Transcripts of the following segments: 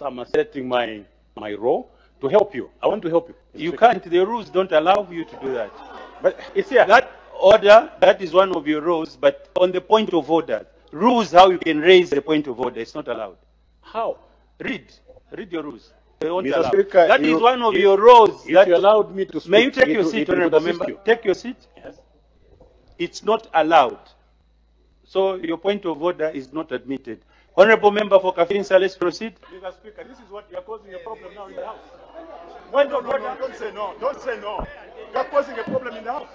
I'm asserting my role to help you. I want to help you. You can't. The rules don't allow you to do that. But it's here. That order, that is one of your rules, but on the point of order, rules how you can raise the point of order, it's not allowed. How? Read your rules. Mr. Speaker, that is one of your roles. If you allowed me to speak, may you take your seat, Honourable Member? Take your seat. Yes. It's not allowed. So your point of order is not admitted. Honourable Member for Kafinsa, let's proceed. Mr. Speaker, this is what you are causing a problem now in the House. Don't say no. Don't say no. You are causing a problem in the House.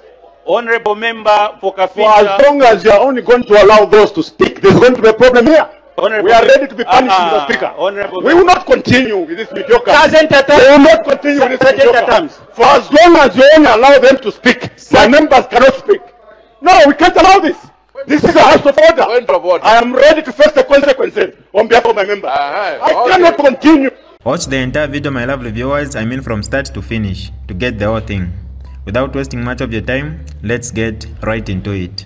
Honourable Member for Kafinsa. For as long as you are only going to allow those to speak, there is going to be a problem here. Honorable, we are ready to be punished, Mr. Speaker. Honorable, we will not continue with this mediocre. We will not continue with this mediocre. For as long as you only allow them to speak, my members cannot speak. No, we can't allow this. This is a house of order. I am ready to face the consequences on behalf of my members. I cannot continue. Watch the entire video, my lovely viewers. I mean, from start to finish, to get the whole thing. Without wasting much of your time, let's get right into it.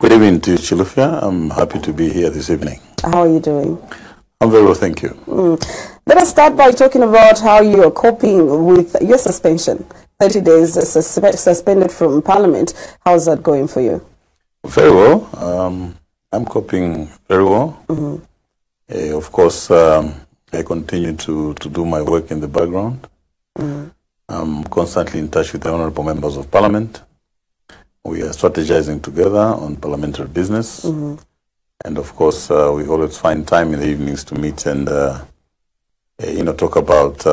Good evening to you, Chilufya. I'm happy to be here this evening. How are you doing? I'm very well, thank you. Let us start by talking about how you are coping with your suspension. 30 days suspended from Parliament. How's that going for you? Very well. I'm coping very well. Of course, I continue to do my work in the background. I'm constantly in touch with the honorable members of Parliament. We are strategizing together on parliamentary business, and of course we always find time in the evenings to meet and you know, talk about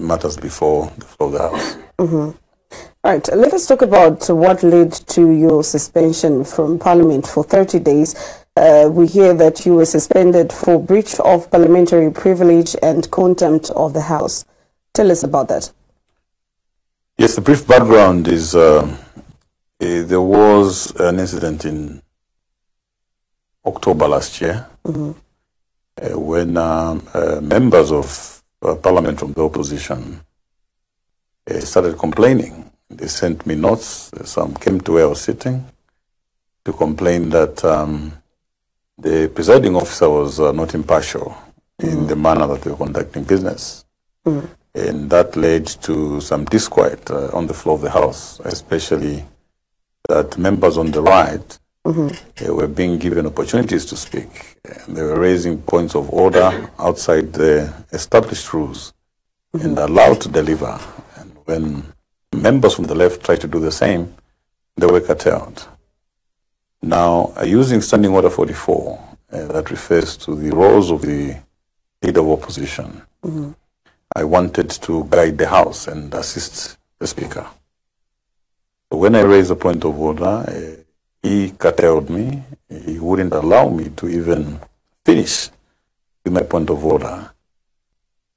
matters before the floor of the House. All right, let us talk about what led to your suspension from Parliament for 30 days. We hear that you were suspended for breach of parliamentary privilege and contempt of the House. Tell us about that. Yes, the brief background is there was an incident in October last year when members of Parliament from the opposition started complaining. They sent me notes. Some came to where I was sitting to complain that the presiding officer was not impartial in the manner that they were conducting business. And that led to some disquiet on the floor of the House, especially that members on the right were being given opportunities to speak. They were raising points of order outside the established rules and allowed to deliver. And when members from the left tried to do the same, they were curtailed. Now, using Standing Order 44, that refers to the roles of the leader of opposition, I wanted to guide the House and assist the Speaker. When I raised a point of order, he curtailed me. He wouldn't allow me to even finish with my point of order.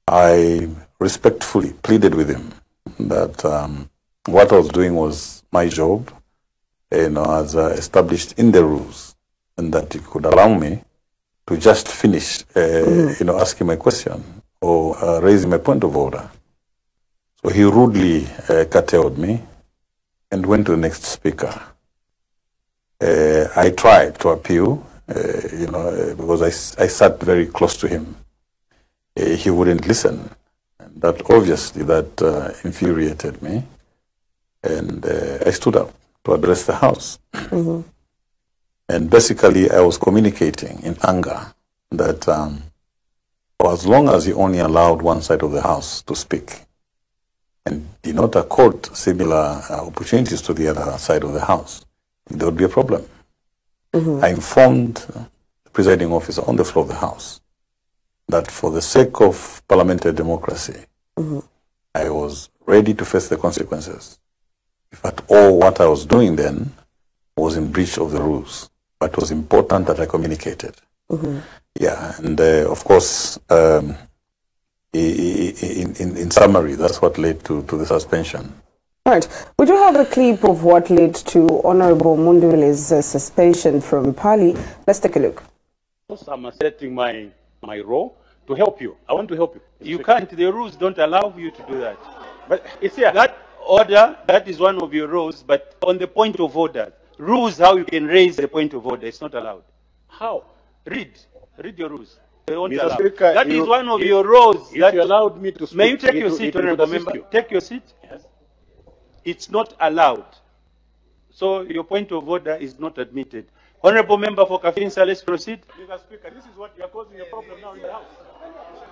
I respectfully pleaded with him that what I was doing was my job, you know, as established in the rules, and that he could allow me to just finish, you know, asking my question or raising my point of order. So he rudely curtailed me and went to the next speaker. I tried to appeal, you know, because I sat very close to him. He wouldn't listen. And that obviously that infuriated me. And I stood up to address the House. And basically I was communicating in anger that for as long as he only allowed one side of the House to speak, and did not accord similar opportunities to the other side of the House, there would be a problem. I informed the presiding officer on the floor of the House that for the sake of parliamentary democracy, I ready to face the consequences. If at all what I was doing then was in breach of the rules, but it was important that I communicated. Mm-hmm. Yeah, and of course, in summary, that's what led to the suspension. All right. We do have a clip of what led to Honorable Mundubile's suspension from Pali. Let's take a look. I'm asserting my role to help you. I want to help you. You can't. The rules don't allow you to do that. But it's here. That order, that is one of your rules, but on the point of order, rules how you can raise the point of order, it's not allowed. How? Read your rules. Mr. Speaker, that is one of your roles. That you allowed me to speak. May you take your seat, Honourable Member? Take your seat. Yes. It's not allowed. So your point of order is not admitted. Honourable Member for Kafinsa, let's proceed. Mr. Speaker, this is what you are causing a problem now in the House.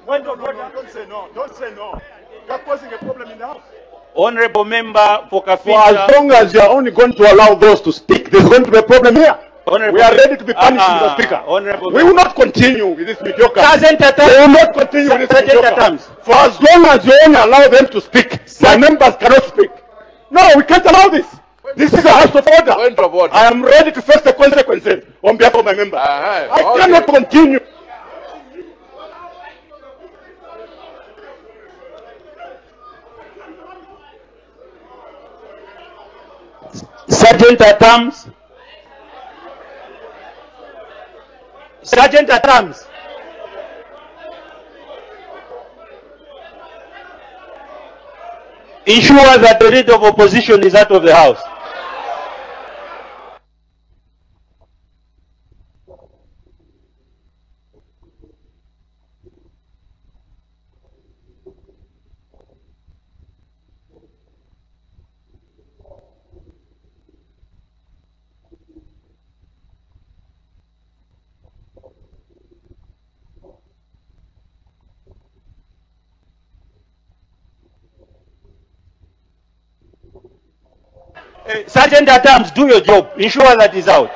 Don't say no. Don't say no. You are causing a problem in the House. Honourable Member for Kafinsa. For as long as you are only going to allow those to speak, there is going to be a problem here. Honorable, we are ready to be punished, Mr. Speaker. Honorable, we will not continue with this mediocre. We will not continue with this mediocre. For as long as you only allow them to speak, my members cannot speak. No, we can't allow this. This is a house of order. Point of order. I am ready to face the consequences on behalf of my members. I cannot continue. Sergeant at arms. Ensure that the leader of opposition is out of the house. Sergeant at arms, do your job. Ensure that he's out.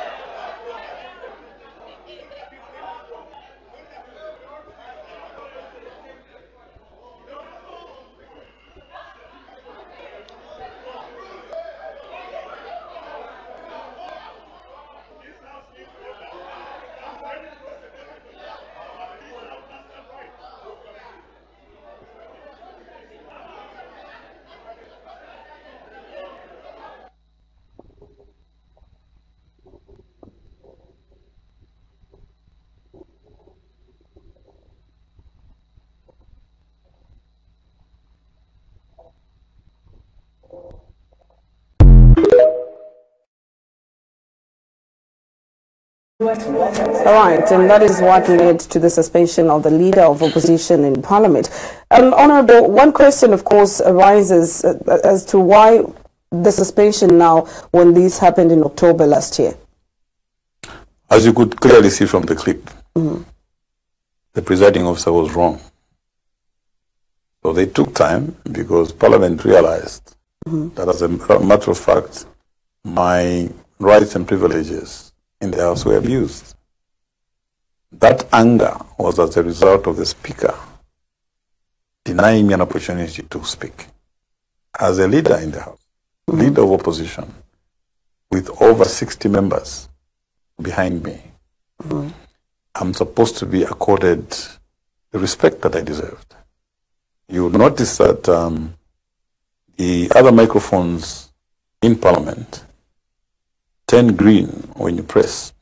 All right, and that is what led to the suspension of the leader of opposition in Parliament. Honourable, one question, of course, arises as to why the suspension now when this happened in October last year. As you could clearly see from the clip, mm-hmm. the presiding officer was wrong. So they took time because Parliament realised mm-hmm. that, as a matter of fact, my rights and privileges in the House were abused. That anger was as a result of the Speaker denying me an opportunity to speak. As a leader in the House, leader of opposition, with over 60 members behind me, I'm supposed to be accorded the respect that I deserved. You will notice that the other microphones in Parliament turn green when you press,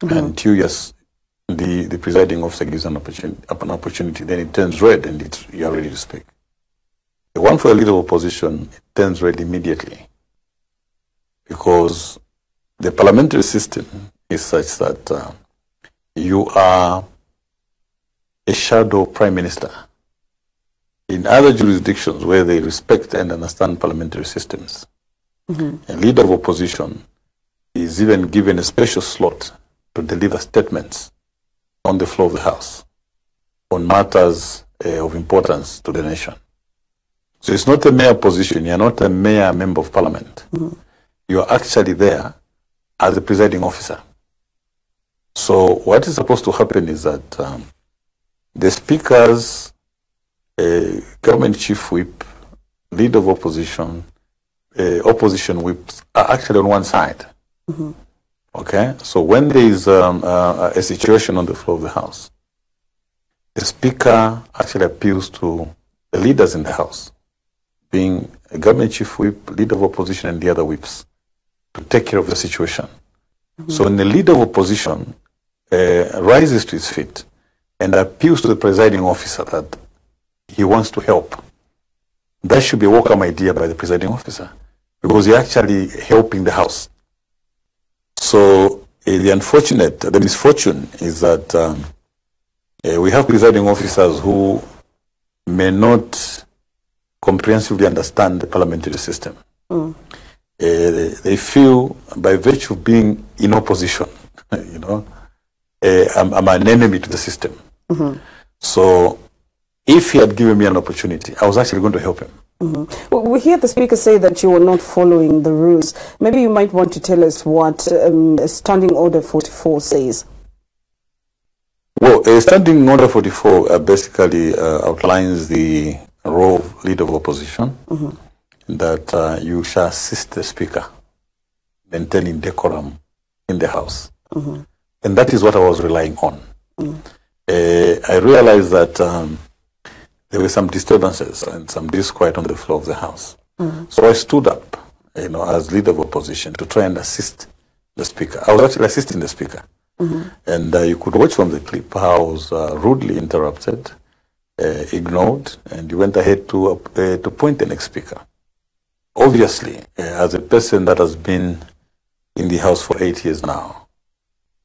and the presiding officer gives an opportunity, then it turns red and you are ready to speak. The one for the leader of opposition, it turns red immediately because the parliamentary system is such that you are a shadow prime minister. In other jurisdictions where they respect and understand parliamentary systems, a leader of opposition is even given a special slot to deliver statements on the floor of the House on matters of importance to the nation. So it's not a mere position. You're not a mere member of Parliament. You're actually there as a presiding officer. So what is supposed to happen is that the Speaker's government chief whip, leader of opposition, opposition whips are actually on one side. Mm-hmm. Okay, so when there is a situation on the floor of the House, the Speaker actually appeals to the leaders in the House, being a government chief whip, leader of opposition, and the other whips, to take care of the situation. Mm-hmm. So when the leader of opposition rises to his feet and appeals to the presiding officer that he wants to help, that should be a welcome idea by the presiding officer, because you're actually helping the House. So the misfortune is that we have presiding officers who may not comprehensively understand the parliamentary system. Mm. They feel, by virtue of being in opposition, you know, I'm an enemy to the system. Mm-hmm. So if he had given me an opportunity, I was actually going to help him. Mm-hmm. Well, we hear the Speaker say that you were not following the rules. Maybe you might want to tell us what Standing Order 44 says. Well, Standing Order 44 basically outlines the role of leader of opposition, mm-hmm. that you shall assist the Speaker maintaining decorum in the House. Mm-hmm. And that is what I was relying on. Mm-hmm. I realized that there were some disturbances and some disquiet on the floor of the House. Mm-hmm. So I stood up, you know, as leader of opposition to try and assist the Speaker. I was actually assisting the Speaker. Mm-hmm. And you could watch from the clip how I was rudely interrupted, ignored, and you went ahead to appoint the next Speaker. Obviously, as a person that has been in the House for 8 years now,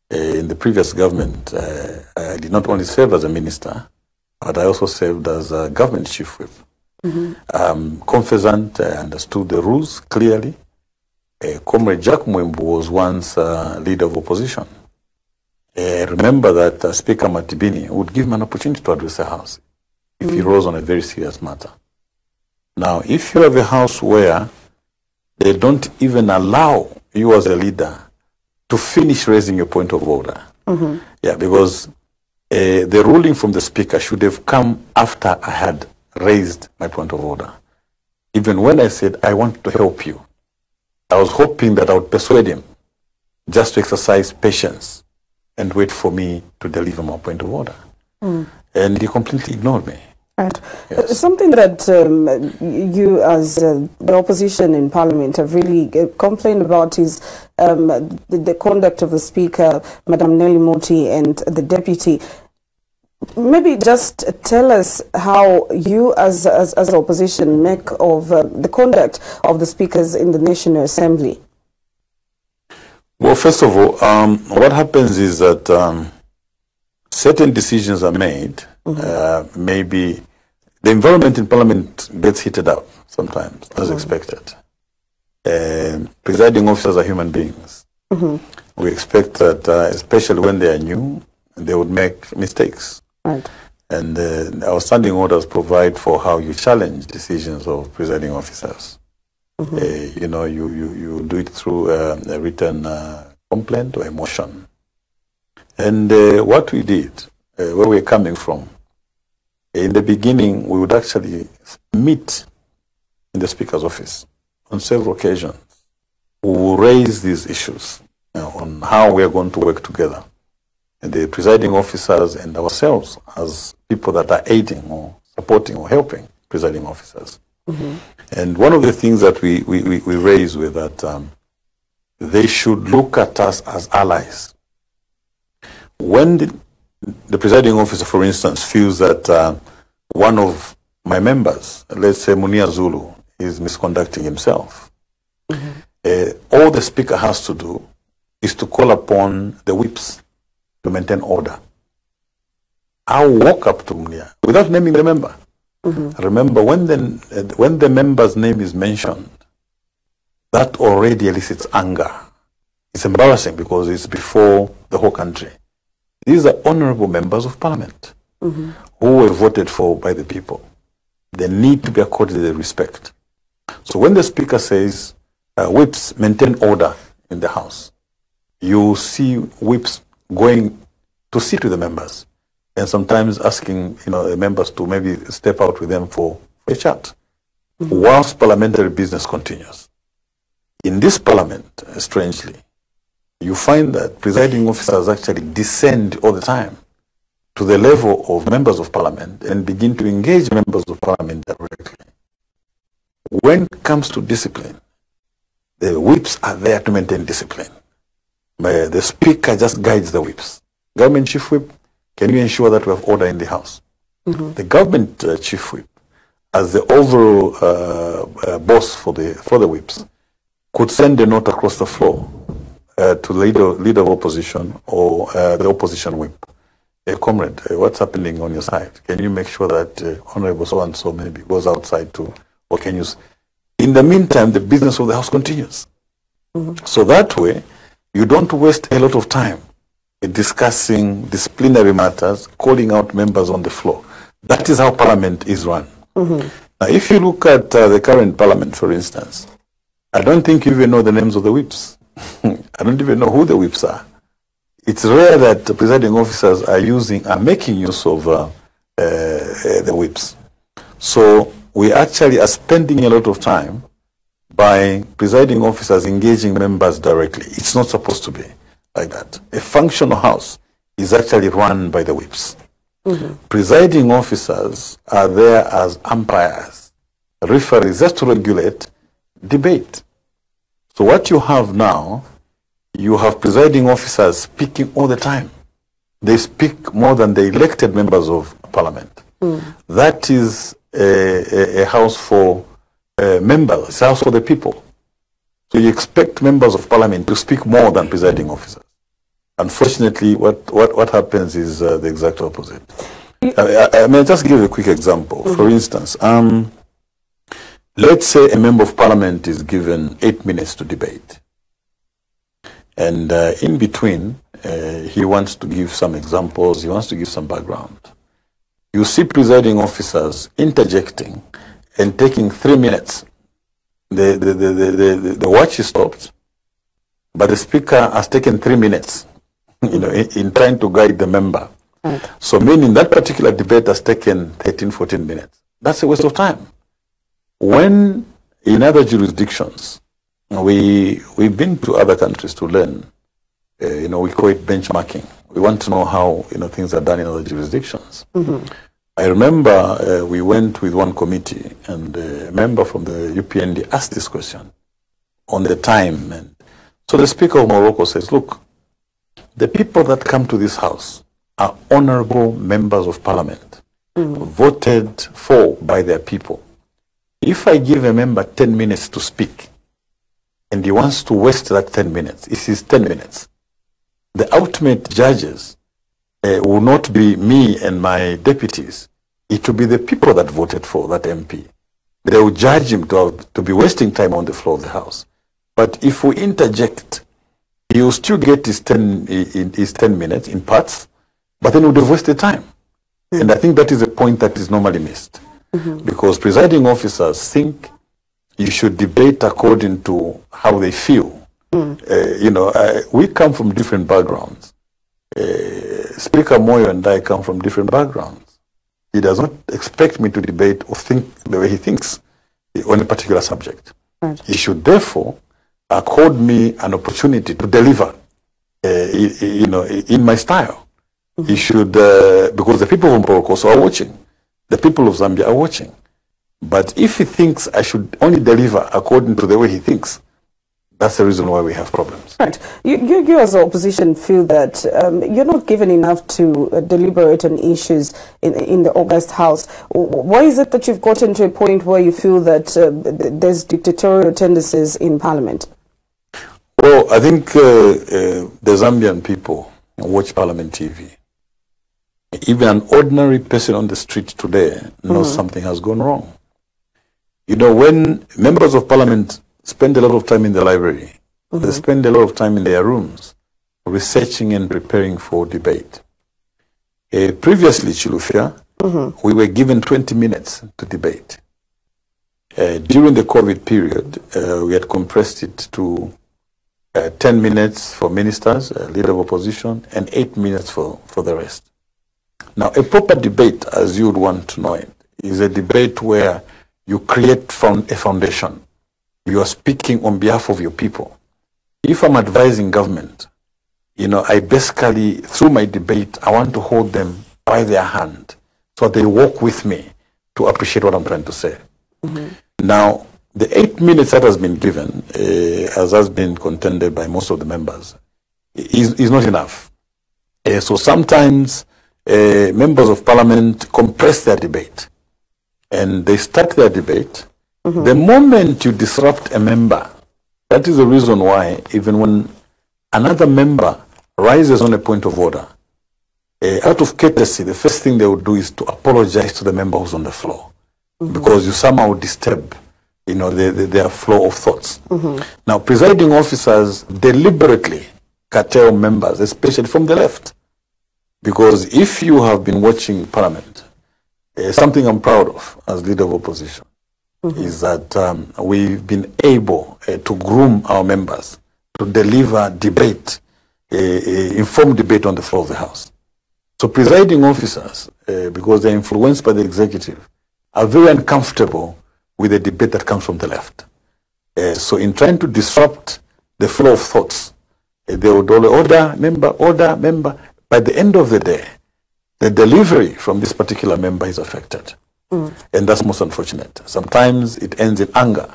in the previous government, I did not only serve as a minister, but I also served as a government chief whip. Mm-hmm. Confident, I understood the rules clearly. Comrade Jack Mwembu was once leader of opposition. Remember that Speaker Matibini would give him an opportunity to address the House if mm-hmm. he rose on a very serious matter. Now, if you have a House where they don't even allow you as a leader to finish raising a point of order, mm-hmm. yeah, because the ruling from the Speaker should have come after I had raised my point of order. Even when I said, I want to help you, I was hoping that I would persuade him just to exercise patience and wait for me to deliver my point of order. Mm. And he completely ignored me. Right. Yes. Something that you as the opposition in Parliament have really complained about is the conduct of the Speaker, Madam Nelly Mutti, and the Deputy. Maybe just tell us how you as opposition make of the conduct of the Speakers in the National Assembly. Well, first of all, what happens is that certain decisions are made. Mm-hmm. Maybe the environment in Parliament gets heated up sometimes, as mm-hmm. expected. Presiding officers are human beings. Mm-hmm. We expect that, especially when they are new, they would make mistakes. Right. And our standing orders provide for how you challenge decisions of presiding officers. Mm-hmm. You know, you do it through a written complaint or a motion. And what we did, where we're coming from, in the beginning, we would actually meet in the Speaker's office on several occasions. We will raise these issues on how we are going to work together, and the presiding officers and ourselves as people that are aiding or supporting or helping presiding officers. Mm-hmm. And one of the things that we raised was that they should look at us as allies. When the presiding officer, for instance, feels that one of my members, let's say Munia Zulu, is misconducting himself, mm-hmm. All the Speaker has to do is to call upon the whips to maintain order. I'll walk up to Munia without naming the member. Mm-hmm. Remember, when the member's name is mentioned, that already elicits anger. It's embarrassing because it's before the whole country. These are honorable members of Parliament mm-hmm. who were voted for by the people. They need to be accorded the respect. So when the Speaker says, whips, maintain order in the House, you see whips going to sit with the members and sometimes asking, you know, the members to maybe step out with them for a chat. whilst parliamentary business continues. In this parliament, strangely, you find that presiding officers actually descend all the time to the level of members of parliament and begin to engage members of parliament directly. When it comes to discipline, the whips are there to maintain discipline. The speaker just guides the whips. Government chief whip, can you ensure that we have order in the house? Mm-hmm. The government chief whip, as the overall boss for the whips, could send a note across the floor to the leader of opposition or the opposition whip. Hey, comrade, what's happening on your side? Can you make sure that Honorable so-and-so maybe goes outside to, or can you... In the meantime, the business of the house continues. Mm-hmm. So that way, you don't waste a lot of time in discussing disciplinary matters, calling out members on the floor. That is how parliament is run. Mm-hmm. Now, if you look at the current parliament, for instance, I don't think you even know the names of the whips. I don't even know who the whips are. It's rare that the presiding officers are making use of the whips. So we actually are spending a lot of time by presiding officers engaging members directly. It's not supposed to be like that. A functional house is actually run by the whips. Mm-hmm. Presiding officers are there as umpires, referees, just to regulate debate. So what you have now, you have presiding officers speaking all the time. They speak more than the elected members of parliament. Mm. That is a house for members, it's a house for the people. So you expect members of parliament to speak more than presiding officers. Unfortunately, what happens is the exact opposite. I may just give a quick example. Mm-hmm. For instance, let's say a member of parliament is given 8 minutes to debate. And in between, he wants to give some examples, he wants to give some background. You see presiding officers interjecting and taking 3 minutes. The watch is stopped, but the speaker has taken 3 minutes, you know, in trying to guide the member. Right. So meaning that particular debate has taken 13, 14 minutes. That's a waste of time. When in other jurisdictions, we've been to other countries to learn, you know, we call it benchmarking. We want to know how, you know, things are done in other jurisdictions. Mm-hmm. I remember we went with one committee and a member from the UPND asked this question on the time. And so the Speaker of Morocco says, look, the people that come to this house are honorable members of parliament, mm-hmm. voted for by their people. If I give a member 10 minutes to speak, and he wants to waste that 10 minutes, it's his 10 minutes. The ultimate judges will not be me and my deputies. It will be the people that voted for that MP. They will judge him to be wasting time on the floor of the House. But if we interject, he will still get his 10 minutes in parts, but then he would have wasted time. Mm-hmm. And I think that is a point that is normally missed. Mm-hmm. Because presiding officers think you should debate according to how they feel. Mm. You know, we come from different backgrounds. Speaker Moyo and I come from different backgrounds. He does not expect me to debate or think the way he thinks on a particular subject. Right. He should therefore accord me an opportunity to deliver, you know, in my style. Mm-hmm. He should, because the people from Poroko are watching. The people of Zambia are watching. But if he thinks I should only deliver according to the way he thinks, that's the reason why we have problems. Right. You as the opposition feel that you're not given enough to deliberate on issues in the August House. Why is it that you've gotten to a point where you feel that there's dictatorial tendencies in Parliament? Well, I think the Zambian people watch Parliament TV. Even an ordinary person on the street today knows mm-hmm. something has gone wrong. You know, when members of parliament spend a lot of time in the library, mm-hmm. they spend a lot of time in their rooms, researching and preparing for debate. Previously, Chilufya, mm-hmm. we were given 20 minutes to debate. During the COVID period, we had compressed it to 10 minutes for ministers, leader of opposition, and 8 minutes for the rest. Now, a proper debate, as you would want to know it, is a debate where you create a foundation. You are speaking on behalf of your people. If I'm advising government, you know, I basically, through my debate, I want to hold them by their hand so they walk with me to appreciate what I'm trying to say. Mm-hmm. Now, the 8 minutes that has been given, as has been contended by most of the members, is not enough. So sometimes members of parliament compress their debate and they start their debate. Mm-hmm. The moment you disrupt a member, that is the reason why even when another member rises on a point of order, out of courtesy, the first thing they would do is to apologize to the member who's on the floor, mm-hmm. because you somehow disturb, you know, their flow of thoughts. Mm-hmm. Now, presiding officers deliberately curtail members, especially from the left, because if you have been watching Parliament, something I'm proud of as leader of opposition, mm-hmm. is that we've been able to groom our members to deliver debate, informed debate on the floor of the House. So presiding officers, because they're influenced by the executive, are very uncomfortable with the debate that comes from the left. So in trying to disrupt the flow of thoughts, they would all order, member. By the end of the day, the delivery from this particular member is affected. Mm. And that's most unfortunate. Sometimes it ends in anger,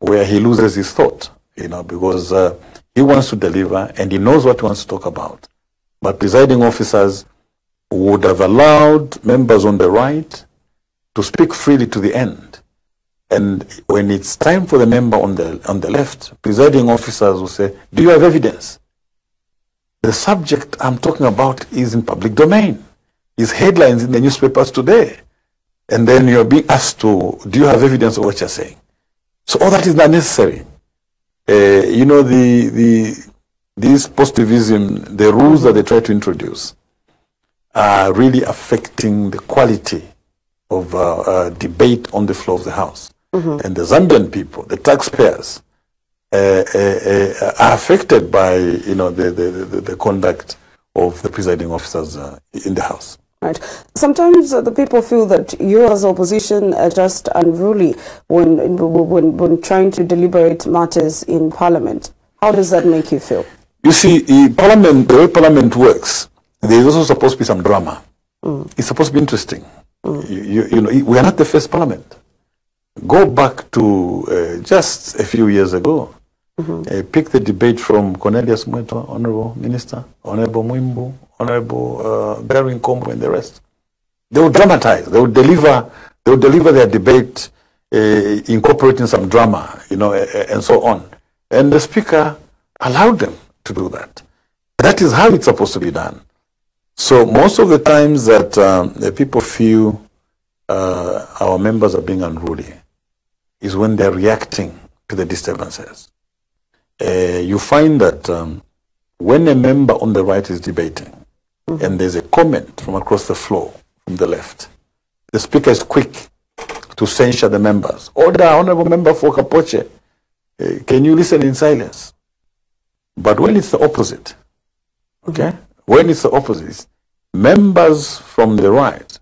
where he loses his thought, you know, because he wants to deliver and he knows what he wants to talk about. But presiding officers would have allowed members on the right to speak freely to the end. And when it's time for the member on the left, presiding officers will say, do you have evidence? The subject I'm talking about is in public domain. It's headlines in the newspapers today. And then you're being asked to, do you have evidence of what you're saying? So all that is not necessary. You know, these positivism, the rules that they try to introduce are really affecting the quality of debate on the floor of the House. Mm-hmm. And the Zambian people, the taxpayers, are affected by, you know, the conduct of the presiding officers in the House. Right. Sometimes the people feel that you as opposition are just unruly when trying to deliberate matters in Parliament. How does that make you feel? You see, Parliament, the way Parliament works, there is also supposed to be some drama. Mm. It's supposed to be interesting. Mm. You know, we are not the first Parliament. Go back to just a few years ago. Mm-hmm. Pick the debate from Cornelius Muto, Honorable Minister, Honorable Mwimbo, Honorable Berwin Komo, and the rest. They will dramatize. They will deliver their debate, incorporating some drama, you know, and so on. And the Speaker allowed them to do that. That is how it's supposed to be done. So most of the times that the people feel our members are being unruly is when they're reacting to the disturbances. You find that when a member on the right is debating, mm-hmm. and there's a comment from across the floor from the left, the Speaker is quick to censure the members. Order, Honorable Member for Kapoche, can you listen in silence? But when it's the opposite, okay? Mm-hmm. When it's the opposite, members from the right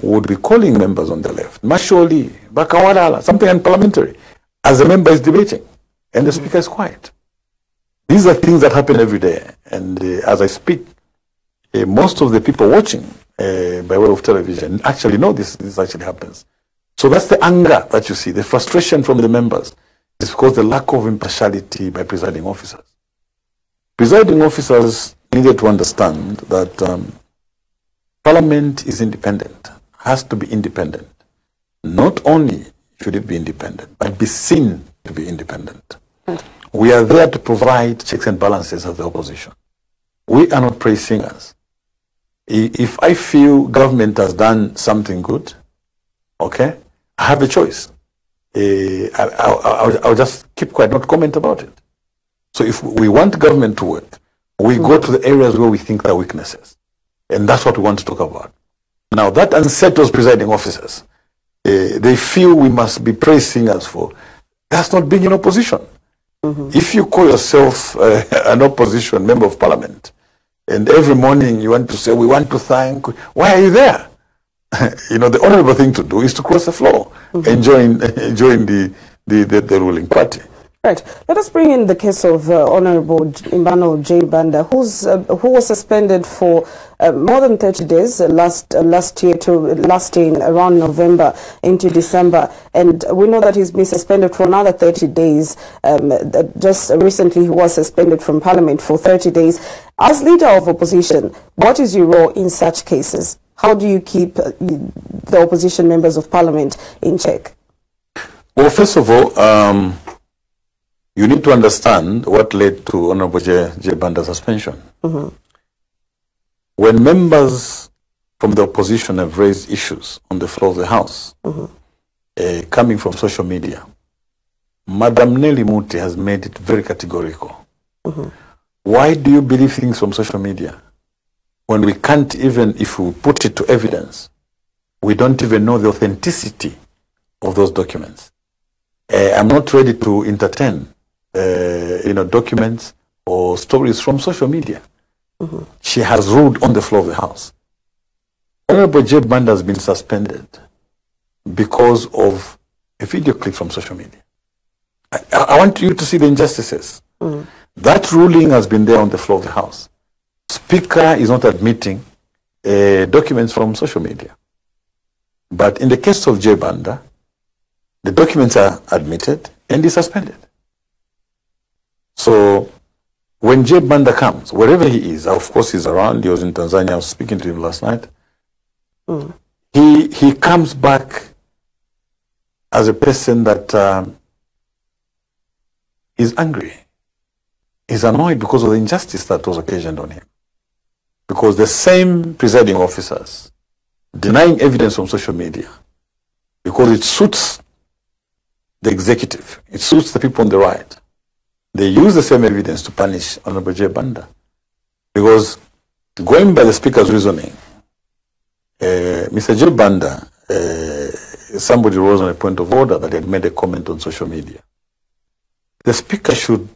would be calling members on the left, Masholi, Bakawalala, something unparliamentary, as the member is debating. And the Speaker is quiet. These are things that happen every day. And as I speak, most of the people watching by way of television actually know this actually happens. So that's the anger that you see. The frustration from the members is because the lack of impartiality by presiding officers. Presiding officers needed to understand that Parliament is independent, has to be independent. Not only should it be independent, but be seen to be independent. We are there to provide checks and balances of the opposition. We are not praise singers. If I feel government has done something good, okay, I have a choice. I'll just keep quiet, not comment about it. So if we want government to work, we go to the areas where we think there are weaknesses. And that's what we want to talk about. Now, that unsettles presiding officers. They feel we must be praise singers for... That's not being in opposition. Mm-hmm. If you call yourself an opposition member of parliament, and every morning you want to say, we want to thank, why are you there? you know, the honorable thing to do is to cross the floor and join the ruling party. Right. Let us bring in the case of Honorable Emmanuel Jay Banda, who was suspended for more than 30 days last year in around November into December, and we know that he's been suspended for another 30 days. Just recently, he was suspended from Parliament for 30 days. As leader of opposition, what is your role in such cases? How do you keep the opposition members of Parliament in check? Well, first of all, you need to understand what led to Honorable Jay Banda's suspension. When members from the opposition have raised issues on the floor of the House, coming from social media, Madam Nelly Mutti has made it very categorical. Why do you believe things from social media when we can't even, if we put it to evidence, we don't even know the authenticity of those documents? I'm not ready to entertain documents or stories from social media. She has ruled on the floor of the House. Honorable Jay Banda has been suspended because of a video clip from social media. I want you to see the injustices. That ruling has been there on the floor of the House. Speaker is not admitting documents from social media. But in the case of Jay Banda, the documents are admitted and is suspended. So when Jay Banda comes, wherever he is, of course he's around, he was in Tanzania, I was speaking to him last night, he comes back as a person that is angry, is annoyed because of the injustice that was occasioned on him. Because the same presiding officers denying evidence from social media because it suits the executive, it suits the people on the right. They use the same evidence to punish Honorable Jay Banda. Because going by the Speaker's reasoning, Mr. Jay Banda, somebody rose on a point of order that had made a comment on social media. The Speaker should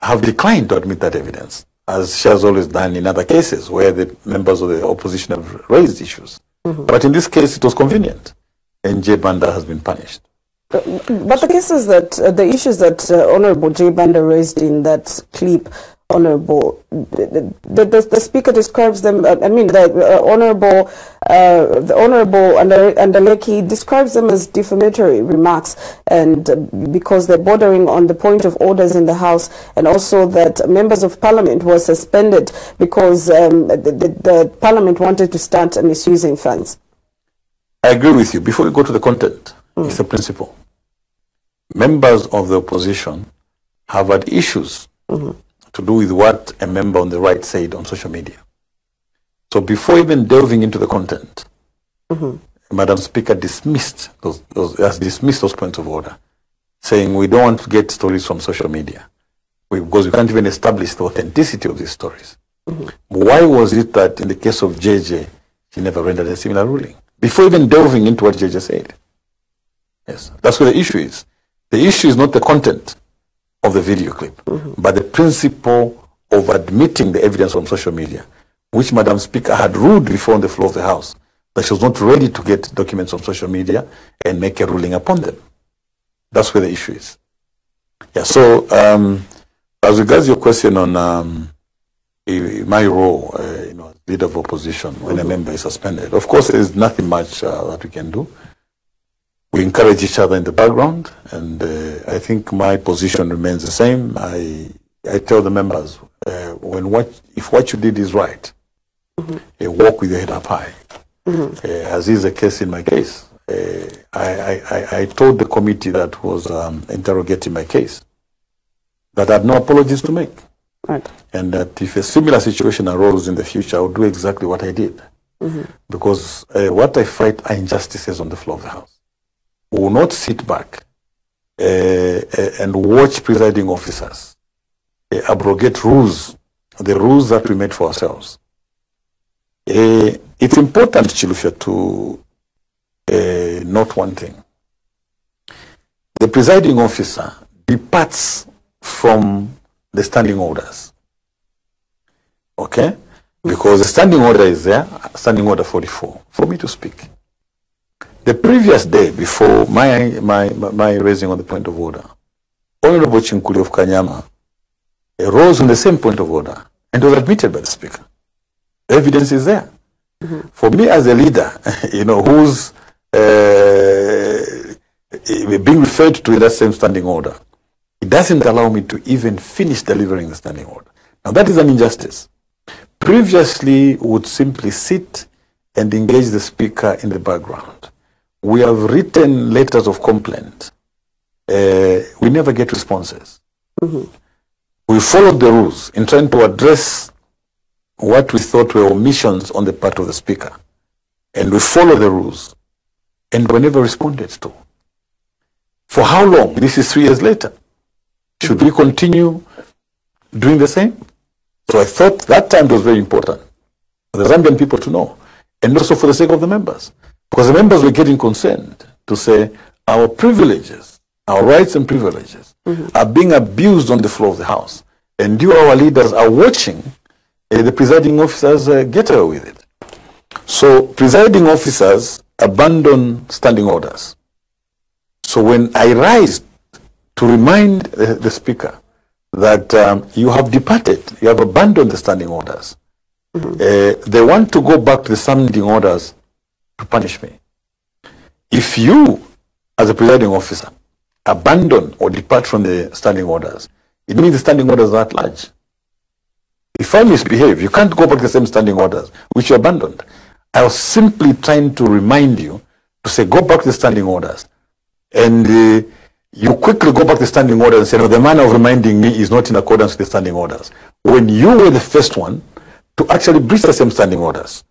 have declined to admit that evidence, as she has always done in other cases where the members of the opposition have raised issues. But in this case, it was convenient, and Jay Banda has been punished. But the cases that, the issues that Honorable Jay Banda raised in that clip, Honorable, the Speaker describes them, I mean, the Honorable Andaleki describes them as defamatory remarks, and because they're bordering on the point of orders in the House, and also that members of Parliament were suspended because the Parliament wanted to start misusing funds. I agree with you. Before we go to the content, it's a principle. Members of the opposition have had issues to do with what a member on the right said on social media. So before even delving into the content, Madam Speaker dismissed those points of order, saying we don't want to get stories from social media because we can't even establish the authenticity of these stories. Why was it that in the case of JJ, she never rendered a similar ruling? Before even delving into what JJ said. Yes, that's where the issue is. The issue is not the content of the video clip, but the principle of admitting the evidence from social media, which Madam Speaker had ruled before on the floor of the House, that she was not ready to get documents from social media and make a ruling upon them. That's where the issue is. Yeah, so as regards your question on my role, leader of opposition, when a member is suspended, of course there is nothing much that we can do. We encourage each other in the background, and I think my position remains the same. I tell the members, if what you did is right, walk with your head up high. As is the case in my case, I told the committee that was interrogating my case that I had no apologies to make, and that if a similar situation arose in the future, I would do exactly what I did, because what I fight are injustices on the floor of the House. Will not sit back and watch presiding officers abrogate rules, the rules that we made for ourselves. It's important, Chilufya, to note one thing. The presiding officer departs from the standing orders. Okay? Because the standing order is there, Standing Order 44, for me to speak. The previous day, before my raising on the point of order, Honorable Chinkuli of Kanyama rose on the same point of order and was admitted by the speaker. The evidence is there. Mm-hmm. For me as a leader, you know, who's being referred to in that same standing order, it doesn't allow me to even finish delivering the standing order. Now that is an injustice. Previously, would simply sit and engage the speaker in the background. We have written letters of complaint. We never get responses. Mm-hmm. We followed the rules in trying to address what we thought were omissions on the part of the speaker. And we followed the rules. And we never responded to. For how long? This is 3 years later. Should we continue doing the same? So I thought that time was very important for the Zambian people to know, and also for the sake of the members, because the members were getting concerned to say our privileges, our rights and privileges, are being abused on the floor of the House, and you, our leaders, are watching the presiding officers get away with it. So presiding officers abandon standing orders. So when I rise to remind the speaker that you have departed, you have abandoned the standing orders. They want to go back to the standing orders to punish me. If you, as a presiding officer, abandon or depart from the standing orders, it means the standing orders are at large. If I misbehave, you can't go back to the same standing orders, which you abandoned. I was simply trying to remind you to say, go back to the standing orders. And you quickly go back to the standing orders and say, no, the manner of reminding me is not in accordance with the standing orders. When you were the first one to actually breach the same standing orders.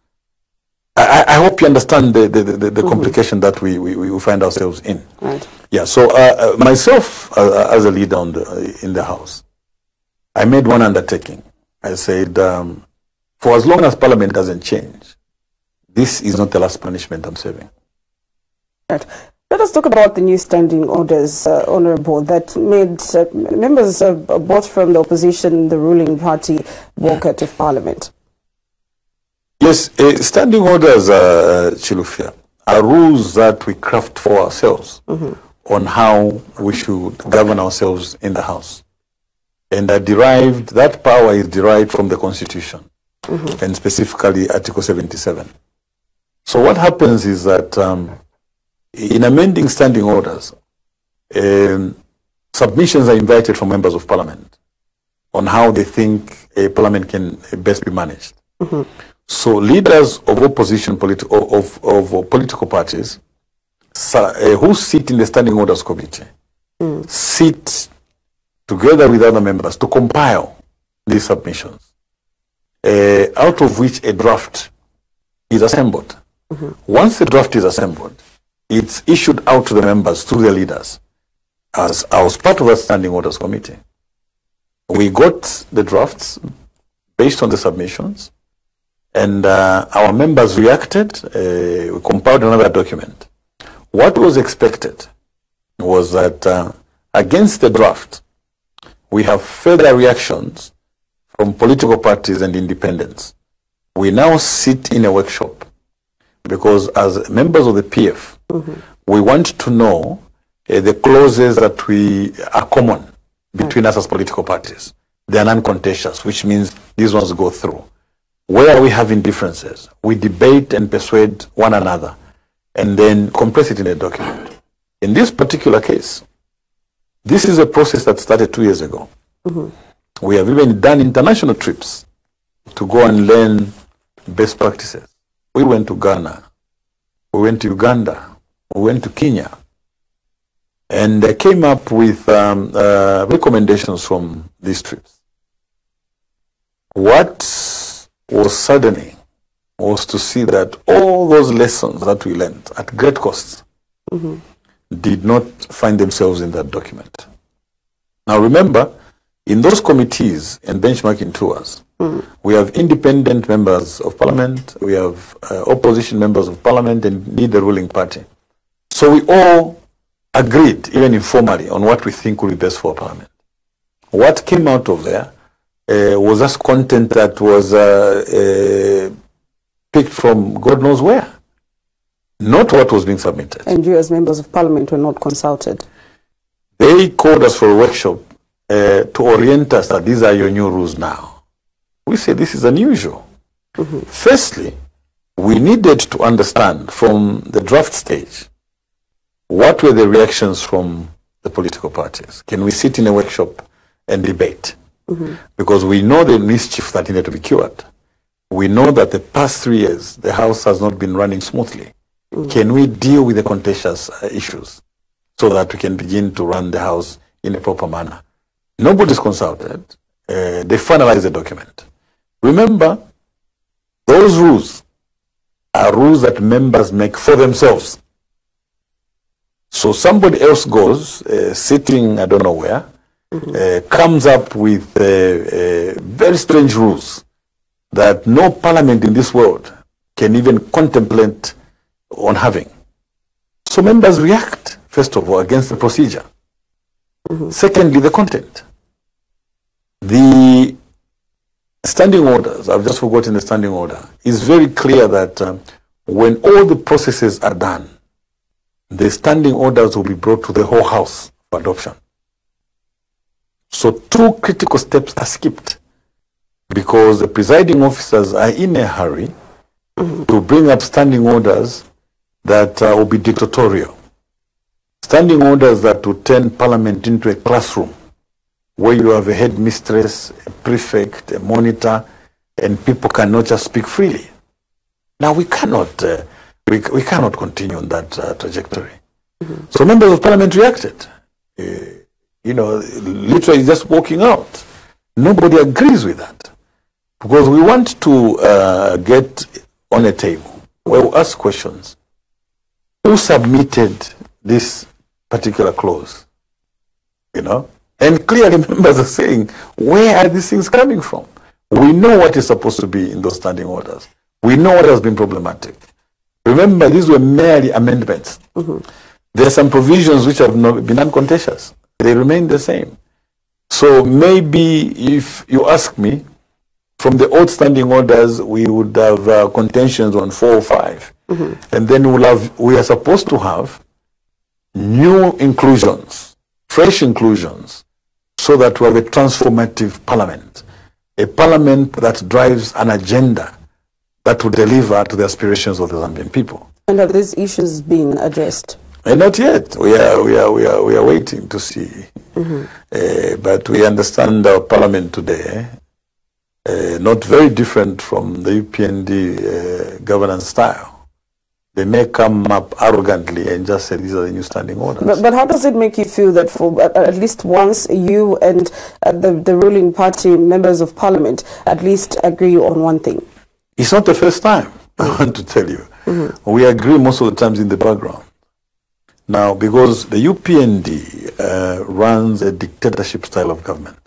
I hope you understand the complication that we find ourselves in. Right. Yeah, so myself, as a leader in the House, I made one undertaking. I said, for as long as Parliament doesn't change, this is not the last punishment I'm serving. Right. Let us talk about the new standing orders, Honorable, that made members both from the opposition and the ruling party walk out of Parliament. Yes, standing orders, Chilufya, are rules that we craft for ourselves on how we should govern ourselves in the House. And that power is derived from the Constitution, and specifically Article 77. So what happens is that in amending standing orders, submissions are invited from members of Parliament on how they think a Parliament can best be managed. So leaders of opposition political parties who sit in the Standing Orders Committee sit together with other members to compile these submissions, out of which a draft is assembled. Once the draft is assembled, it's issued out to the members through their leaders. As I was part of the Standing Orders Committee, we got the drafts based on the submissions, and our members reacted. We compiled another document. What was expected was that against the draft, we have further reactions from political parties and independents. We now sit in a workshop, because as members of the PF, we want to know the clauses that are common between us as political parties. They are non-contentious, which means these ones go through. Where are we having differences? We debate and persuade one another and then compress it in a document. In this particular case, this is a process that started 2 years ago. We have even done international trips to go and learn best practices. We went to Ghana, we went to Uganda, we went to Kenya, and I came up with recommendations from these trips. What was saddening was to see that all those lessons that we learned at great cost did not find themselves in that document. Now remember, in those committees and benchmarking tours, we have independent members of Parliament, we have opposition members of Parliament, and indeed the ruling party. So we all agreed, even informally, on what we think would be best for Parliament. What came out of there was just content that was picked from God knows where, not what was being submitted. And you as members of parliament were not consulted? They called us for a workshop to orient us that these are your new rules now. We said this is unusual. Mm-hmm. Firstly, we needed to understand from the draft stage what were the reactions from the political parties. Can we sit in a workshop and debate? Mm-hmm. Because we know the mischief that needed to be cured. We know that the past 3 years, the House has not been running smoothly. Mm-hmm. Can we deal with the contentious issues so that we can begin to run the House in a proper manner? Nobody's consulted. They finalized the document. Remember, those rules are rules that members make for themselves. So somebody else goes, sitting I don't know where, mm-hmm. Comes up with very strange rules that no parliament in this world can even contemplate on having. So members react, first of all, against the procedure. Mm-hmm. Secondly, the content. The standing orders, I've just forgotten the standing order, is very clear that when all the processes are done, the standing orders will be brought to the whole House for adoption. So two critical steps are skipped because the presiding officers are in a hurry to bring up standing orders that will be dictatorial. Standing orders that will turn parliament into a classroom where you have a headmistress, a prefect, a monitor, and people cannot just speak freely. Now we cannot continue on that trajectory. Mm-hmm. So members of parliament reacted. You know, literally just walking out. Nobody agrees with that. Because we want to get on a table where we ask questions. Who submitted this particular clause? You know? And clearly members are saying, where are these things coming from? We know what is supposed to be in those standing orders. We know what has been problematic. Remember, these were merely amendments. Mm-hmm. There are some provisions which have not been uncontentious. They remain the same. So maybe if you ask me, from the old standing orders, we would have contentions on 4 or 5. Mm-hmm. And then we are supposed to have new inclusions, fresh inclusions, so that we have a transformative parliament. A parliament that drives an agenda that will deliver to the aspirations of the Zambian people. And have these issues been addressed? And not yet. We are waiting to see. Mm-hmm. But we understand our parliament today, not very different from the UPND governance style. They may come up arrogantly and just say these are the new standing orders. But how does it make you feel that for at least once you and the ruling party members of parliament at least agree on one thing? It's not the first time, I want to tell you. Mm-hmm. We agree most of the times in the background. Now, because the UPND runs a dictatorship style of government.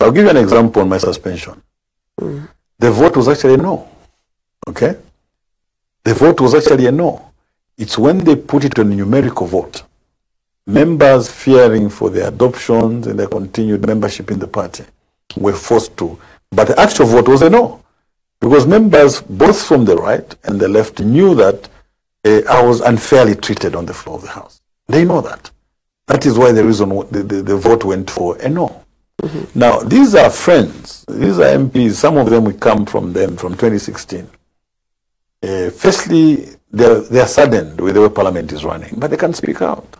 I'll give you an example on my suspension. Mm-hmm. The vote was actually a no. Okay? The vote was actually a no. It's when they put it on a numerical vote. Members fearing for their adoptions and their continued membership in the party were forced to. But the actual vote was a no. Because members, both from the right and the left, knew that I was unfairly treated on the floor of the House. They know that. That is why the reason the vote went for a no. Mm-hmm. Now, these are friends. These are MPs. Some of them, we come from them from 2016. Firstly, they are saddened with the way Parliament is running, but they can't speak out.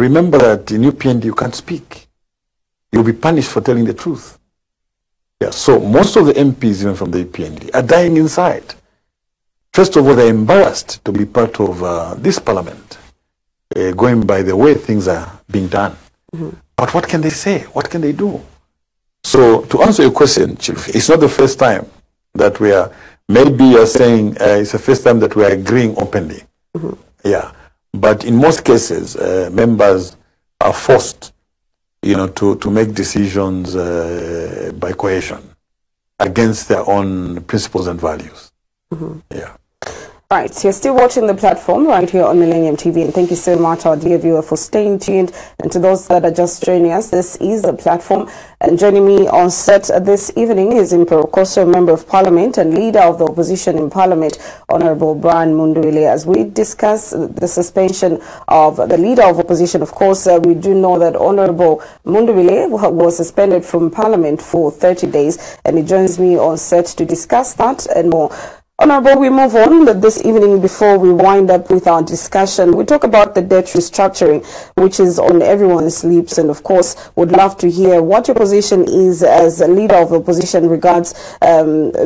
Remember that in UPND, you can't speak. You'll be punished for telling the truth. Yeah, so most of the MPs, even from the UPND, are dying inside. First of all, they're embarrassed to be part of this parliament, going by the way things are being done. Mm-hmm. But what can they say? What can they do? So to answer your question, Chief, it's not the first time that we are, maybe you're saying it's the first time that we are agreeing openly. Mm-hmm. Yeah, but in most cases, members are forced to make decisions by coercion against their own principles and values. Mm-hmm. Yeah. Right, you're still watching The Platform right here on Millennium TV, and thank you so much, our dear viewer, for staying tuned. And to those that are just joining us, this is The Platform, and joining me on set this evening is in Poroko, Member of Parliament and Leader of the Opposition in Parliament, Honorable Brian Mundubile, as we discuss the suspension of the Leader of Opposition. Of course, we do know that Honorable Mundubile was suspended from Parliament for 30 days, and he joins me on set to discuss that and more. Honorable, we move on this evening. Before we wind up with our discussion, we talk about the debt restructuring, which is on everyone's lips, and of course would love to hear what your position is as a leader of the opposition regards the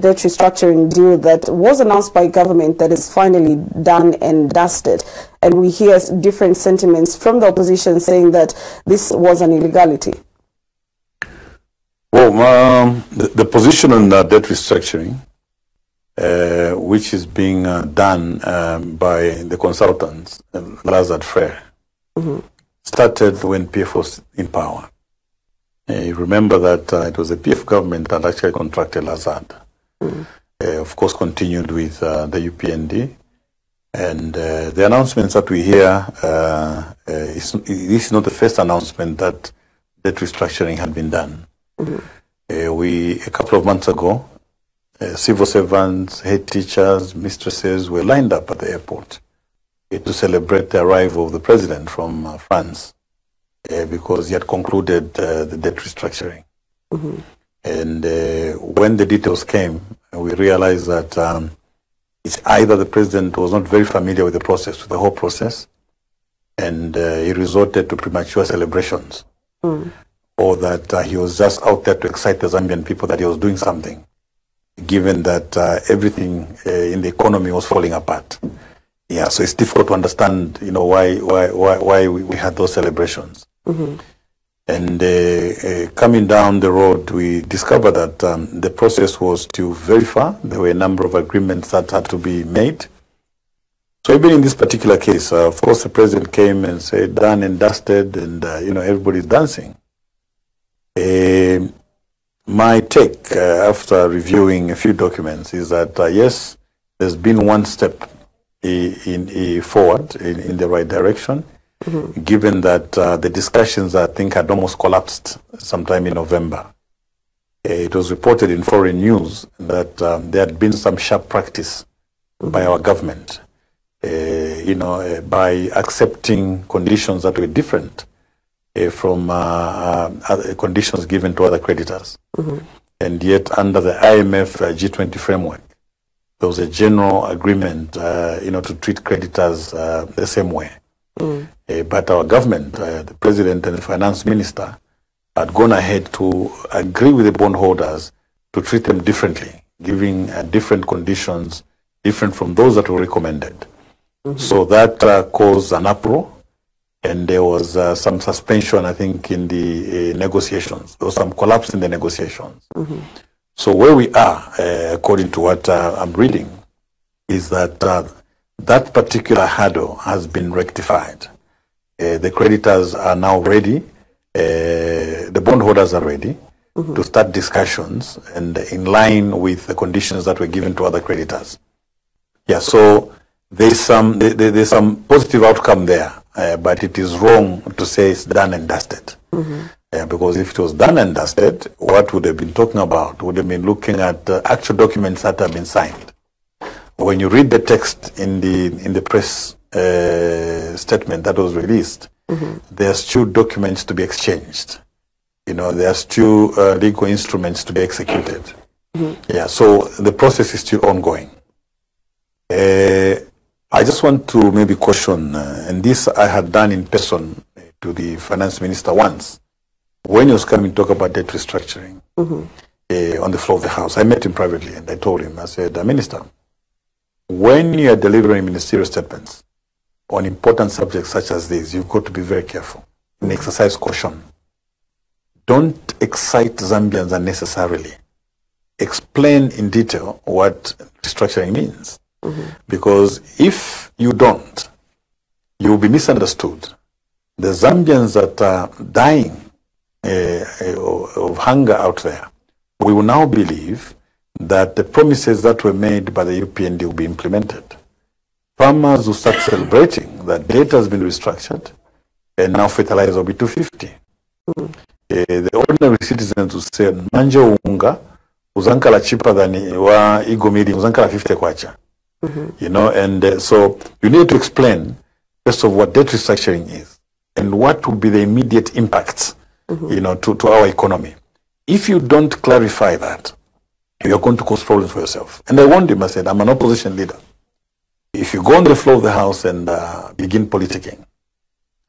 debt restructuring deal that was announced by government that is finally done and dusted. And we hear different sentiments from the opposition saying that this was an illegality. Well, the position on the debt restructuring, which is being done by the consultants, Lazard Fair, started when PF was in power. You remember that it was the PF government that actually contracted Lazard. Of course, continued with the UPND. And the announcements that we hear, this is not the first announcement that debt restructuring had been done. A couple of months ago, civil servants, head teachers, mistresses were lined up at the airport to celebrate the arrival of the president from France because he had concluded the debt restructuring. And when the details came, we realized that it's either the president was not very familiar with the process, with the whole process, and he resorted to premature celebrations, or that he was just out there to excite the Zambian people that he was doing something, given that everything in the economy was falling apart. Yeah, so it's difficult to understand, you know, why we had those celebrations. And coming down the road, we discovered that the process was too very far. There were a number of agreements that had to be made. So even in this particular case, of course, the president came and said, done and dusted, and, you know, everybody's dancing. My take after reviewing a few documents is that, yes, there's been one step forward in the right direction, given that the discussions, I think, had almost collapsed sometime in November. It was reported in foreign news that there had been some sharp practice by our government, you know, by accepting conditions that were different from conditions given to other creditors. And yet under the IMF G20 framework, there was a general agreement, you know, to treat creditors the same way. But our government, the president and the finance minister, had gone ahead to agree with the bondholders to treat them differently, giving different conditions, different from those that were recommended. So that caused an uproar. And there was some suspension, I think, in the negotiations. There was some collapse in the negotiations. So where we are, according to what I'm reading, is that that particular hurdle has been rectified. The creditors are now ready. The bondholders are ready to start discussions, and in line with the conditions that were given to other creditors. Yeah, so there's some positive outcome there. But it is wrong to say it's done and dusted. Because if it was done and dusted, what would have been talking about would have been looking at actual documents that have been signed. When you read the text in the press statement that was released, there are still documents to be exchanged. You know, there are still legal instruments to be executed. Yeah, so the process is still ongoing. I just want to maybe caution, and this I had done in person to the finance minister once, when he was coming to talk about debt restructuring on the floor of the house. I met him privately and I told him, I said, Minister, when you are delivering ministerial statements on important subjects such as this, you've got to be very careful and exercise caution. Don't excite Zambians unnecessarily. Explain in detail what restructuring means. Because if you don't, you will be misunderstood. The Zambians that are dying of hunger out there, we will now believe that the promises that were made by the UPND will be implemented. Farmers will start celebrating that data has been restructured and now fertilizer will be 250. The ordinary citizens will say, Manjo unga, uzankala cheaper than wa igomiri, uzankala 50 kwacha. You know, and so you need to explain, first of all, what debt restructuring is and what will be the immediate impacts, you know, to our economy. If you don't clarify that, you're going to cause problems for yourself. And I warned him, I said, I'm an opposition leader. If you go on the floor of the House and begin politicking,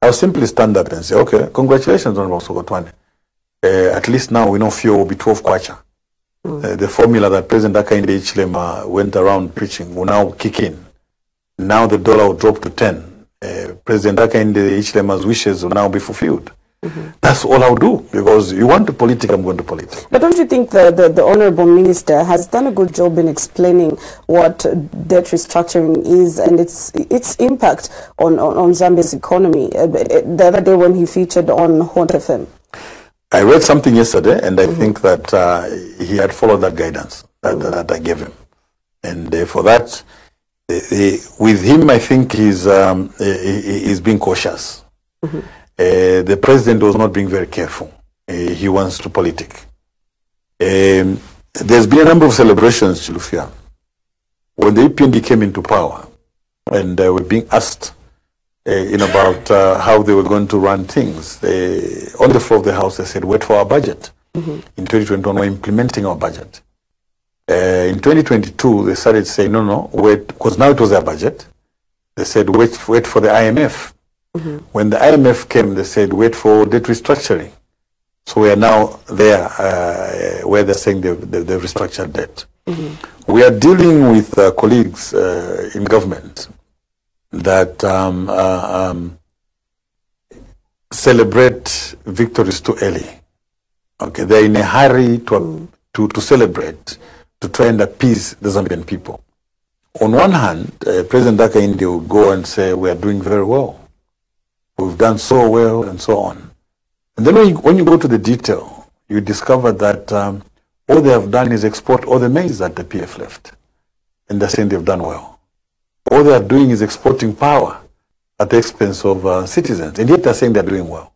I'll simply stand up and say, okay, congratulations on Sogotwane. At least now we know fuel will be 12 kwacha. The formula that President Hakainde Hichilema went around preaching will now kick in. Now the dollar will drop to 10. President Hakainde Hichilema's wishes will now be fulfilled. That's all I'll do, because you want to politic, I'm going to politic. But don't you think the Honorable Minister has done a good job in explaining what debt restructuring is and its impact on Zambia's economy? The other day when he featured on Hot FM, I read something yesterday, and I think that he had followed that guidance that I gave him, and for that, with him, I think he's being cautious. The president was not being very careful. He wants to politic. There's been a number of celebrations, Chilufya, when the UPND came into power, and they were being asked about how they were going to run things. On the floor of the House, they said, wait for our budget. In 2021, we're implementing our budget. In 2022, they started saying, no, no, wait, because now it was their budget. They said, wait for the IMF. When the IMF came, they said, wait for debt restructuring. So we are now there where they're saying they've restructured debt. We are dealing with colleagues in government that celebrate victories too early. Okay, they're in a hurry to celebrate, to try and appease the Zambian people. On one hand, President Hakainde will go and say, we are doing very well. We've done so well, and so on. And then when you go to the detail, you discover that all they have done is export all the maize that the PF left. And they're saying they've done well. All they are doing is exporting power at the expense of citizens. And yet they're saying they're doing well.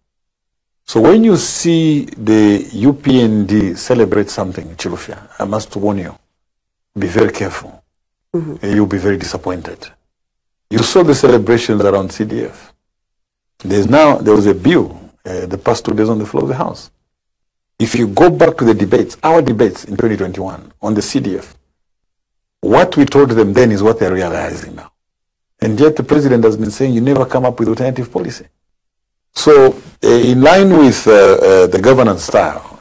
So when you see the UPND celebrate something, Chilufya, I must warn you, be very careful. You'll be very disappointed. You saw the celebrations around CDF. There was a bill the past 2 days on the floor of the House. If you go back to the debates, our debates in 2021 on the CDF, what we told them then is what they're realizing now. And yet the president has been saying you never come up with alternative policy. So in line with the governance style,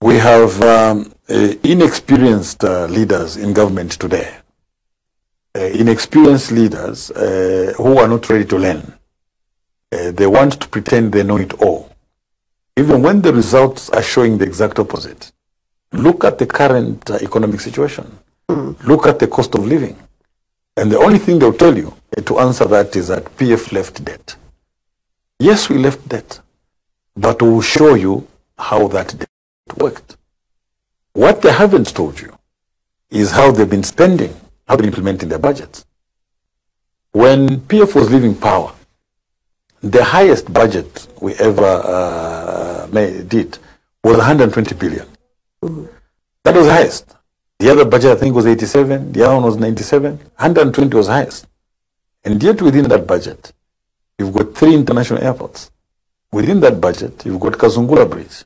we have inexperienced leaders in government today. Inexperienced leaders who are not ready to learn. They want to pretend they know it all. Even when the results are showing the exact opposite. Look at the current economic situation. Look at the cost of living. And the only thing they'll tell you to answer that is that PF left debt. Yes, we left debt. But we'll show you how that debt worked. What they haven't told you is how they've been spending, how they're implementing their budgets. When PF was leaving power, the highest budget we ever did was 120 billion. That was the highest. The other budget, I think, was 87. The other one was 97. 120 was highest. And yet within that budget, you've got 3 international airports. Within that budget, you've got Kazungula Bridge.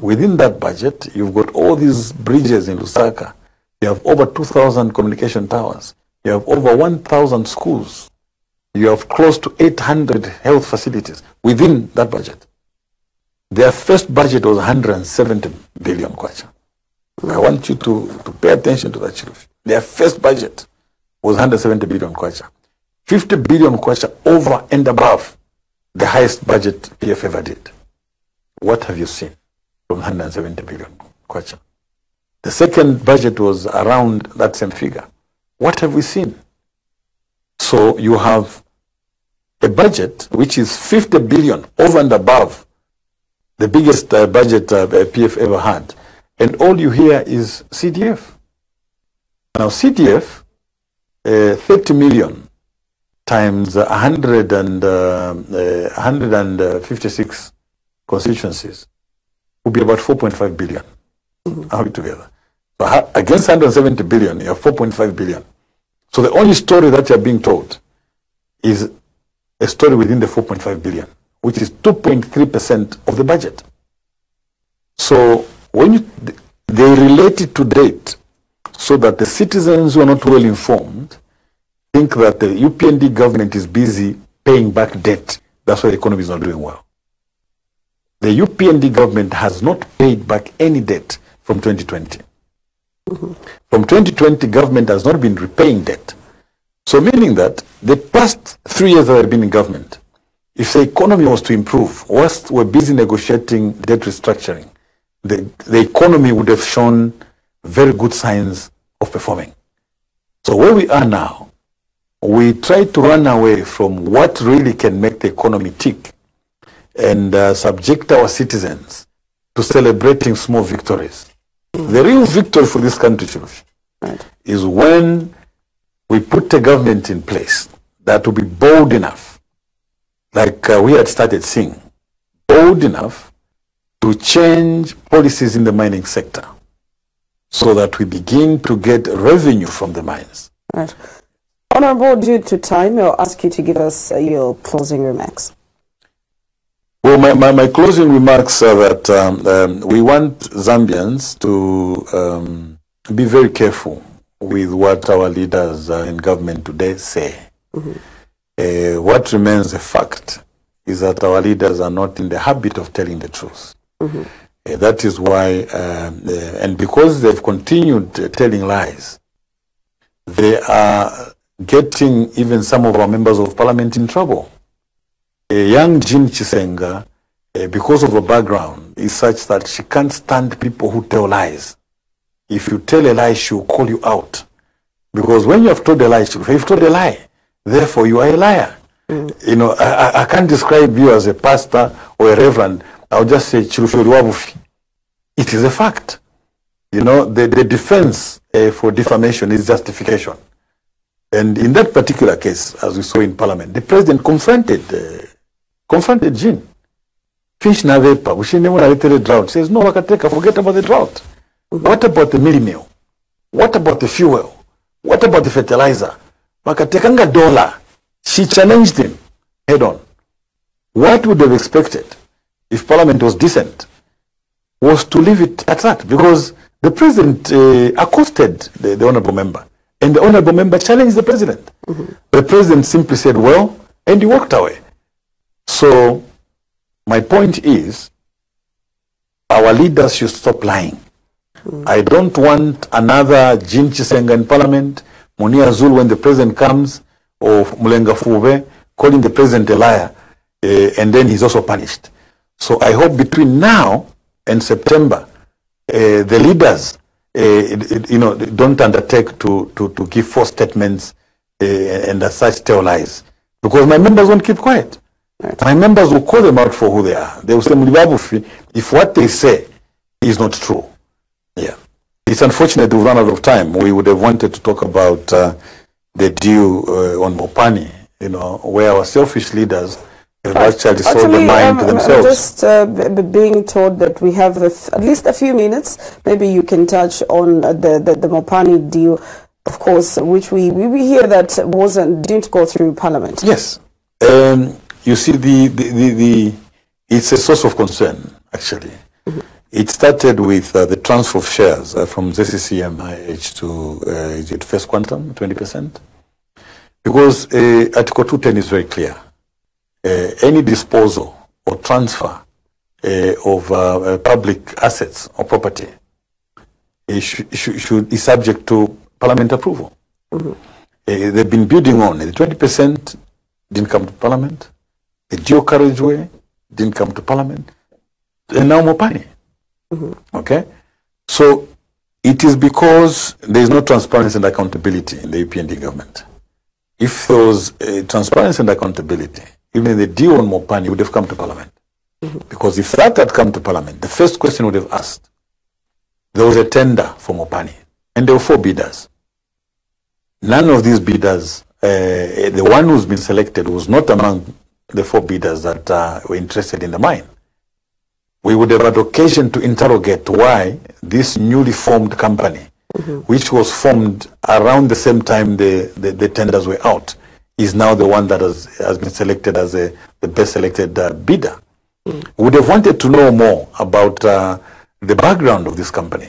Within that budget, you've got all these bridges in Lusaka. You have over 2,000 communication towers. You have over 1,000 schools. You have close to 800 health facilities within that budget. Their first budget was 170 billion kwacha. I want you to pay attention to that, Chief. Their first budget was 170 billion kwacha. 50 billion kwacha over and above the highest budget PF ever did. What have you seen from 170 billion kwacha? The second budget was around that same figure. What have we seen? So you have a budget which is 50 billion over and above the biggest budget PF ever had, and all you hear is CDF. Now CDF, 30 million times 156 constituencies would be about 4.5 billion. Are we together? So against 170 billion, you have 4.5 billion. So the only story that you're being told is a story within the 4.5 billion, which is 2.3% of the budget. So when you, they relate it to date so that the citizens who are not well informed think that the UPND government is busy paying back debt. That's why the economy is not doing well. The UPND government has not paid back any debt from 2020. Mm-hmm. From 2020, government has not been repaying debt. So meaning that the past 3 years that I've been in government, if the economy was to improve, whilst we're busy negotiating debt restructuring, the economy would have shown very good signs of performing. So where we are now, we try to run away from what really can make the economy tick and subject our citizens to celebrating small victories. The real victory for this country, Chilufya, right, is when we put a government in place that will be bold enough, like we had started seeing, bold enough to change policies in the mining sector so that we begin to get revenue from the mines. Right. Honorable, due to time, I'll ask you to give us your closing remarks. Well, my closing remarks are that we want Zambians to be very careful with what our leaders in government today say. Mm-hmm. What remains a fact is that our leaders are not in the habit of telling the truth. Mm-hmm. That is why, and because they've continued telling lies, they are getting even some of our members of parliament in trouble. Young Jean Chisenga, because of her background, is such that she can't stand people who tell lies. If you tell a lie, she will call you out. Because when you have told a lie, you've told a lie. Therefore, you are a liar. Mm. You know, I can't describe you as a pastor or a reverend. I'll just say, it is a fact. You know, the defense for defamation is justification. And in that particular case, as we saw in parliament, the president confronted Jean. Fish na vepa, we shouldn't even have a drought. Says, no, Wakateka, forget about the drought. What about the meal meal? What about the fuel? What about the fertilizer? Wakatekanga dollar. She challenged him head on. What would they have expected if parliament was decent? Was to leave it at that, because the president accosted the honorable member, and the honorable member challenged the president. Mm-hmm. The president simply said, well, and he walked away. So my point is, our leaders should stop lying. Mm. I don't want another Jean Chisenga in parliament, Munia Zulu when the president comes, or Mulenga Fuve calling the president a liar, and then he's also punished. So I hope between now and September, the leaders you know, don't undertake to give false statements and as such tell lies. Because my members won't keep quiet. Right. My members will call them out for who they are. They will say, Mulibabufi, if what they say is not true. Yeah, it's unfortunate we've run out of time. We would have wanted to talk about the deal on Mopani, you know, where our selfish leaders have actually sold the mine to themselves. I'm just being told that we have at least a few minutes. Maybe you can touch on the Mopani deal, of course, which we hear that didn't go through Parliament. Yes, you see, it's a source of concern actually. Mm-hmm. It started with the transfer of shares from ZCCMIH to is it First Quantum, 20%? Because Article 210 is very clear. Any disposal or transfer of public assets or property should be subject to Parliament approval. Mm-hmm. They've been building on. The 20% didn't come to Parliament. The dual carriageway didn't come to Parliament. And now Mopani. Mm-hmm. Okay, so it is because there is no transparency and accountability in the UPND government. If there was transparency and accountability, even the deal on Mopani would have come to Parliament. Mm-hmm. Because if that had come to Parliament, the first question would have asked There was a tender for Mopani, and there were 4 bidders. None of these bidders, the one who's been selected was not among the 4 bidders that were interested in the mine. We would have had occasion to interrogate why this newly formed company, which was formed around the same time the tenders were out, is now the one that has been selected as the best selected bidder. We would have wanted to know more about the background of this company,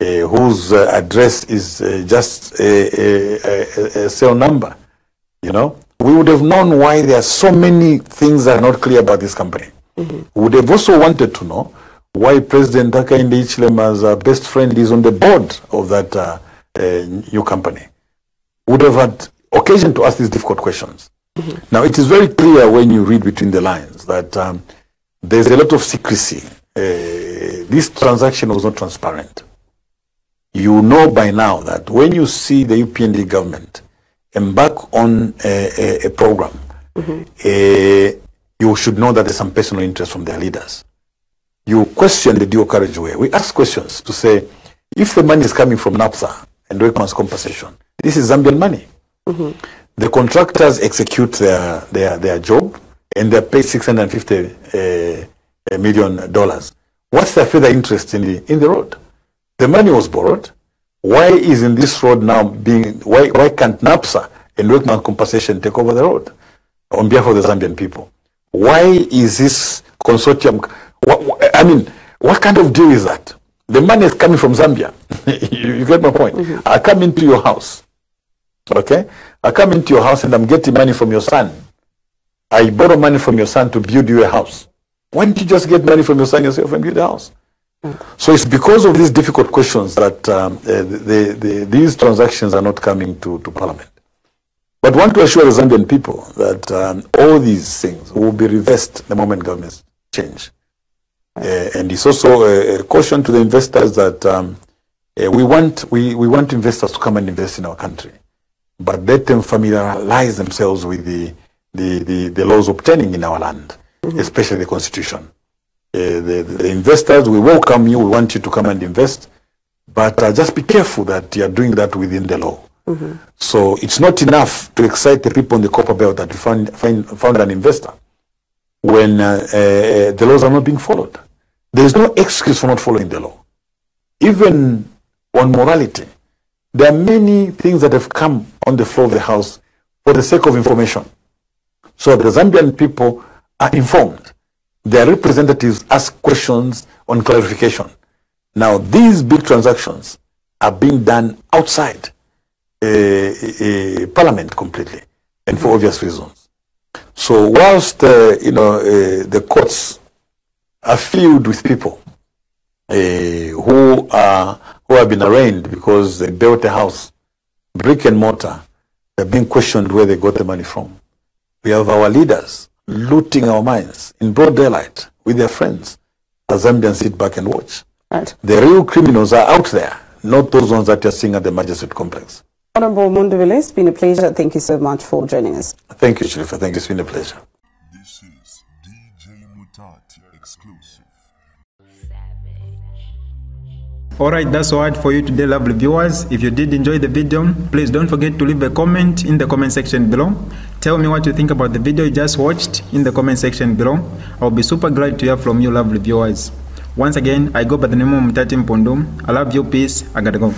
whose address is just a cell number. You know, we would have known why there are so many things that are not clear about this company. We would have also wanted to know why President Hakainde Hichilema's best friend is on the board of that new company. We would have had occasion to ask these difficult questions. Now, it is very clear when you read between the lines that there's a lot of secrecy. This transaction was not transparent. You know by now that when you see the UPND government embark on a program, you should know that there's some personal interest from their leaders. You question the dual carriageway. We ask questions to say, if the money is coming from NAPSA and workman's compensation, this is Zambian money. The contractors execute their job, and they're paid $650 million. What's their further interest in the road? The money was borrowed. Why isn't this road now being? Why can't NAPSA and workman compensation take over the road on behalf of the Zambian people? Why is this consortium? I mean, what kind of deal is that? The money is coming from Zambia. You get my point. I come into your house. Okay, I come into your house and I'm getting money from your son. I borrow money from your son to build you a house. Why didn't you just get money from your son yourself and build a house? So it's because of these difficult questions that these transactions are not coming to Parliament. But I want to assure the Zambian people that all these things will be reversed the moment governments change. And it's also a caution to the investors that we want investors to come and invest in our country. But let them familiarize themselves with the laws obtaining in our land, especially the Constitution. The investors, we welcome you, we want you to come and invest, but just be careful that you are doing that within the law. So it's not enough to excite the people in the copper belt that you found an investor when the laws are not being followed. There is no excuse for not following the law. Even on morality, there are many things that have come on the floor of the House for the sake of information. So the Zambian people are informed. Their representatives ask questions on clarification. Now, these big transactions are being done outside Parliament completely, and for obvious reasons. So whilst the courts are filled with people who have been arraigned because they built a house, brick and mortar, they're being questioned where they got the money from. We have our leaders looting our mines in broad daylight with their friends. The Zambians sit back and watch. Right. The real criminals are out there, not those ones that you're seeing at the magistrate complex. Honorable Mundubile, it's been a pleasure. Thank you so much for joining us. Thank you, Chilufya. Thank you. It's been a pleasure. This is DJ Mutati exclusive. Alright, that's all right for you today, lovely viewers. If you did enjoy the video, please don't forget to leave a comment in the comment section below. Tell me what you think about the video you just watched in the comment section below. I'll be super glad to hear from you, lovely viewers. Once again, I go by the name of Mutati Mpundu. I love you, peace, I gotta go.